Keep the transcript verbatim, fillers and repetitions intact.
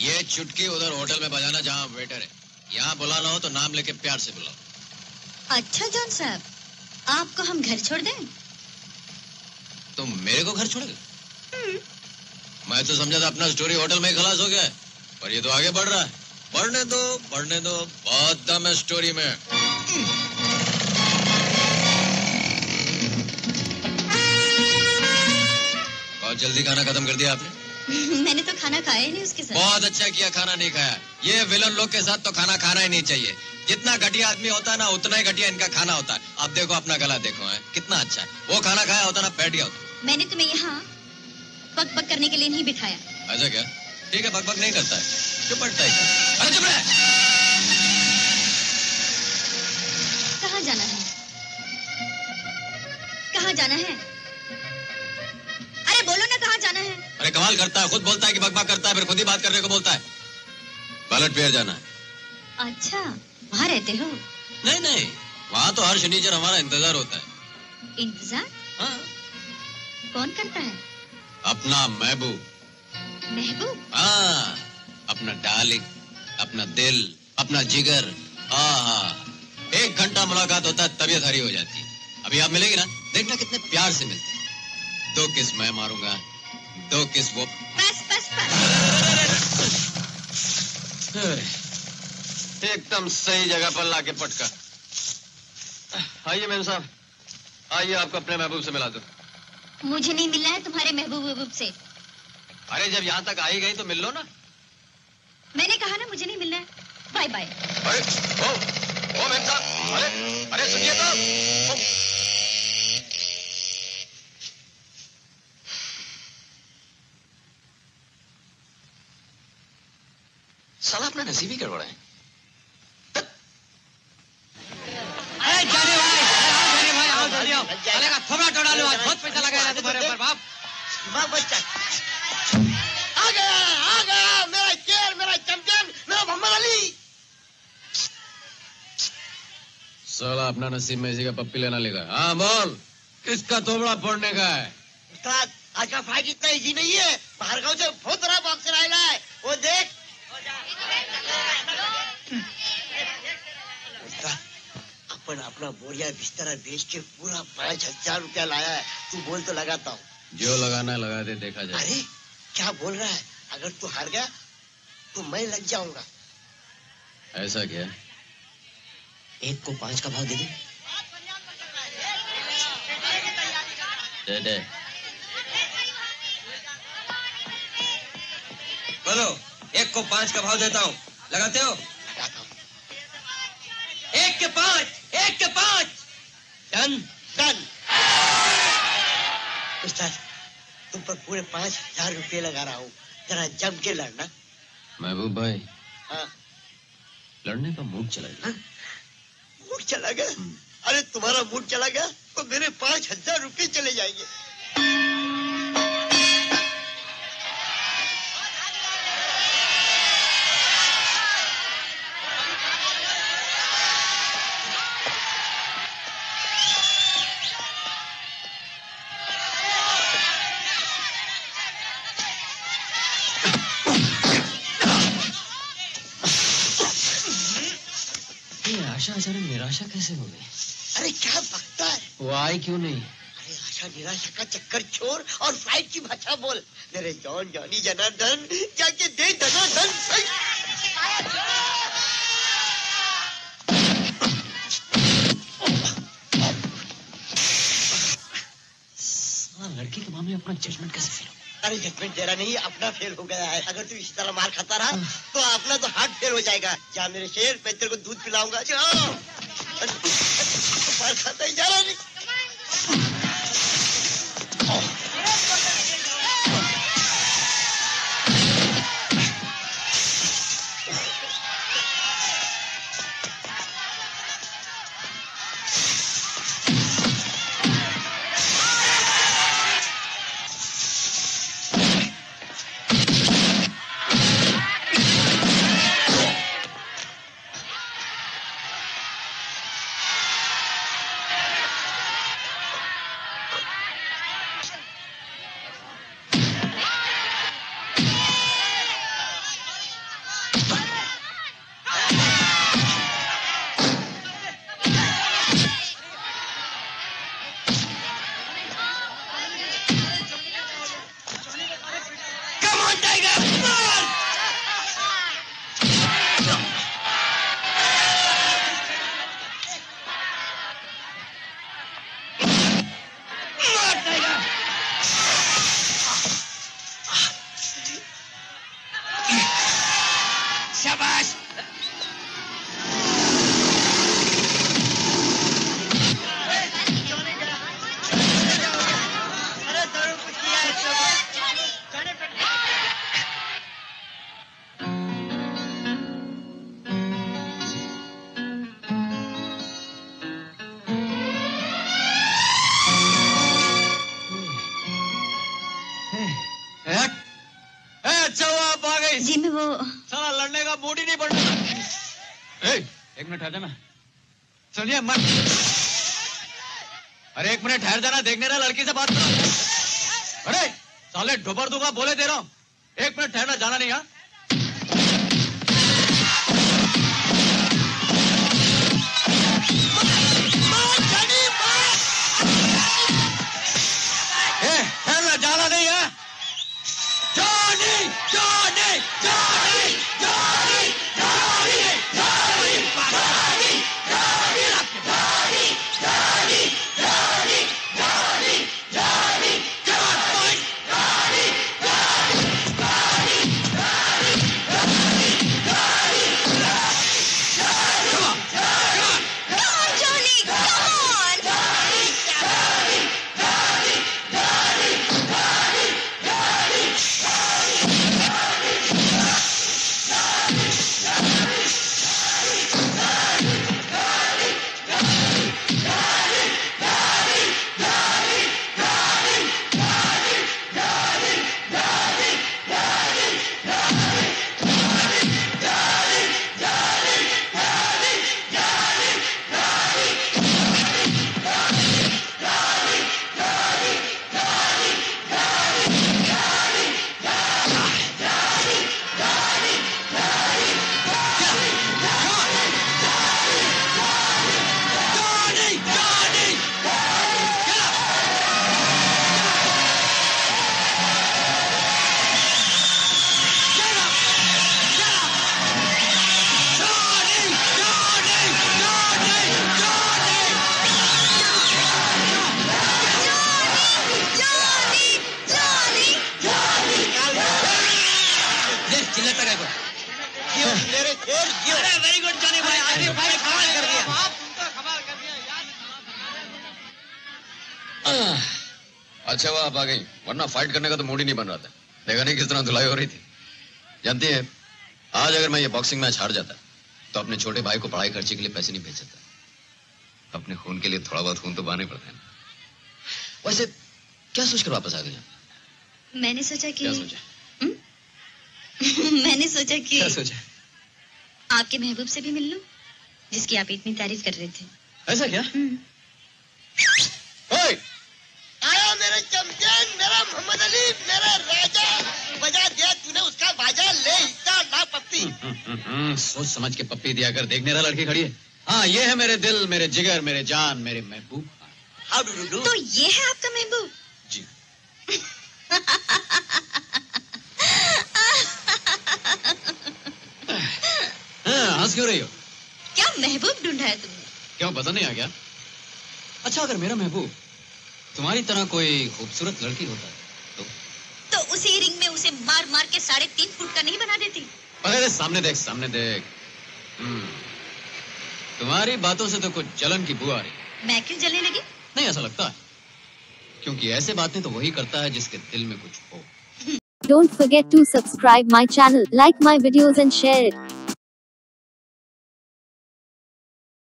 ये चुटकी उधर होटल में बजाना जहाँ वेटर है, यहाँ बुलाना हो तो नाम लेके प्यार से बुलाओ। अच्छा जॉन साहब, आपको हम घर छोड़ दें? तुम मेरे को घर छोड़ोगे? मैं तो समझा था अपना स्टोरी होटल में खलास हो गया है, पर ये तो आगे बढ़ रहा है। पढ़ने दो, पढ़ने दो, बहुत दम है स्टोरी में। जल्दी खाना खत्म कर दिया आपने। मैंने तो खाना खाया ही नहीं उसके साथ। बहुत अच्छा किया खाना नहीं खाया। ये विलन लोग के साथ तो खाना खाना ही नहीं चाहिए। जितना घटिया आदमी होता है ना उतना ही घटिया इनका खाना होता है। आप देखो अपना गला देखो है कितना अच्छा है। वो खाना खाया होता ना बैठ गया होता। मैंने तुम्हें यहाँ पक पक करने के लिए नहीं बिठाया। अच्छा क्या? ठीक है, पक पक नहीं करता है, चुप पड़ता है। चुप रह। कहाँ जाना है? कहाँ जाना है? बोलो ना कहाँ जाना है। अरे कमाल करता है, खुद बोलता है कि बकबक करता है, फिर खुद ही बात करने को बोलता है। बैलेट पेयर जाना है। अच्छा, वहाँ रहते हो? नहीं नहीं, वहाँ तो हर शनिचर हमारा इंतजार होता है। इंतजार? हाँ। कौन करता है? अपना महबूब। महबूब? हाँ, अपना डालिक, अपना दिल, अपना जिगर। हाँ, एक घंटा मुलाकात होता है, तबीयत हरी हो जाती है। अभी आप मिलेगी ना, देखना कितने प्यार से मिलते। दो किस मैं मारूंगा, दो किस वो। बस बस बस। एकदम सही जगह पर लाके पटका। आइए मेम साहब, आइए आपको अपने महबूब से मिला दो। मुझे नहीं मिलना है तुम्हारे महबूब महबूब से। अरे जब यहाँ तक आई गई तो मिल लो ना। मैंने कहा ना मुझे नहीं मिलना है, बाय बाय। अरे ओ ओ मेम साहब, अरे अरे सुनिए तो। साला अपना नसीब ही गड़बड़ा है। अरे जाने भाई, जाने भाई, आओ जल्दी आओ। साले का थोड़ा टोड़ा लो, बहुत पैसा लगाया तुम्हारे ऊपर बाप। बाप बच्चा। आ गया, आ गया, मेरा चेयर, मेरा चमचम, मेरा मोहम्मद अली। साला अपना नसीब में इसी का पप्पी लेना लेगा। हाँ बोल, किसका तोबड़ा फोड़ने का है? उस्ताद, आज का फाइट इतना इजी नहीं है। बाहर गाँव से बहुत बड़ा बॉक्सर आया है, वो देख। अपन अपना बोरिया बिस्तर बेच के पूरा पाँच हजार रूपया लाया है। तू बोल तो लगाता हूँ। जो लगाना लगा दे, देखा जाए। अरे क्या बोल रहा है? अगर तू हार गया तो मैं लग जाऊंगा। ऐसा क्या? एक को पाँच का भाव दे दे। दे दे। बोलो, एक को पाँच का भाव देता हूँ, लगाते हो? एक के पाँच, एक के पाँच। Done done. उस्ताद, तुम पर पूरे पाँच हजार रूपये लगा रहा हूँ, जरा जम के लड़ना। महबूब भाई। हाँ। लड़ने का मूड चला गया। मूड चला गया? अरे तुम्हारा मूड चला गया तो मेरे पाँच हजार रूपये चले जाएंगे। आशा अचानक निराशा कैसे हो गई? अरे क्या बकता है? वो आई क्यों नहीं? अरे आशा निराशा का चक्कर छोड़ और फाइट की भाषा बोल। मेरे जॉन जॉनी जनार्दन जाके दे धनाधन। लड़की के मामले में अपना जजमेंट कैसे फेल हो? अरे जजमेंट तेरा नहीं, अपना फेल हो गया है। अगर तू इसी तरह मार खाता रहा तो अपना तो हार्ट फेल हो जाएगा। जा मेरे शेर, मैं तेरे को दूध पिलाऊंगा। मार खाता ही जा रहा नहीं। अरे एक मिनट ठहर जाना, देखने रहा लड़की से बात करो। अरे साले ढोबर दूंगा, बोले दे रहा हूँ, एक मिनट ठहरना, जाना नहीं। हाँ ठहरना, जाना नहीं है। जाने जाने जाने जाने आ गई, वरना फाइट करने का तो मूड ही नहीं बन रहा था। देखा नहीं किस तरह धुलाई हो रही थी। जानती है, आज अगर मैं ये बॉक्सिंग मैच हार जाता तो अपने छोटे भाई को पढ़ाई खर्चे के लिए पैसे नहीं भेज सकता। अपने खून के लिए थोड़ा बहुत खून तो बहाने पड़ता है। वैसे क्या सोचकर वापस आ गई? मैंने सोचा कि क्या सोचा? मैंने सोचा कि क्या सोचा? आपके महबूब से भी मिल लूं, जिसकी आप इतनी तारीफ कर रहे थे। ऐसा क्या? मेरा चमचैन, मेरा मोहम्मद अली, मेरा राजा, बजा दिया तूने उसका बाजा, ले हिस्सा ना पप्पी। सोच समझ के पप्पी दिया कर। देखने रहा लड़की खड़ी है। हाँ, ये है मेरे दिल, मेरे जिगर, मेरे जान, मेरे महबूब। How do you do? तो ये है आपका महबूब जी? हंस क्यों रही हो? क्या महबूब ढूंढा है तुमने? क्यों पता नहीं आ गया? अच्छा, अगर मेरा महबूब तुम्हारी तरह कोई खूबसूरत लड़की होता तो तो उसी रिंग में उसे मार मार के साढ़े तीन फुट का नहीं बना देती? अरे सामने देख, सामने देख। तुम्हारी बातों से तो कुछ जलन की बू आ रही। मैं क्यों जलने लगी? नहीं, ऐसा लगता है, क्योंकि ऐसे बातें तो वही करता है जिसके दिल में कुछ हो। Don't forget to subscribe my channel, like my videos and share.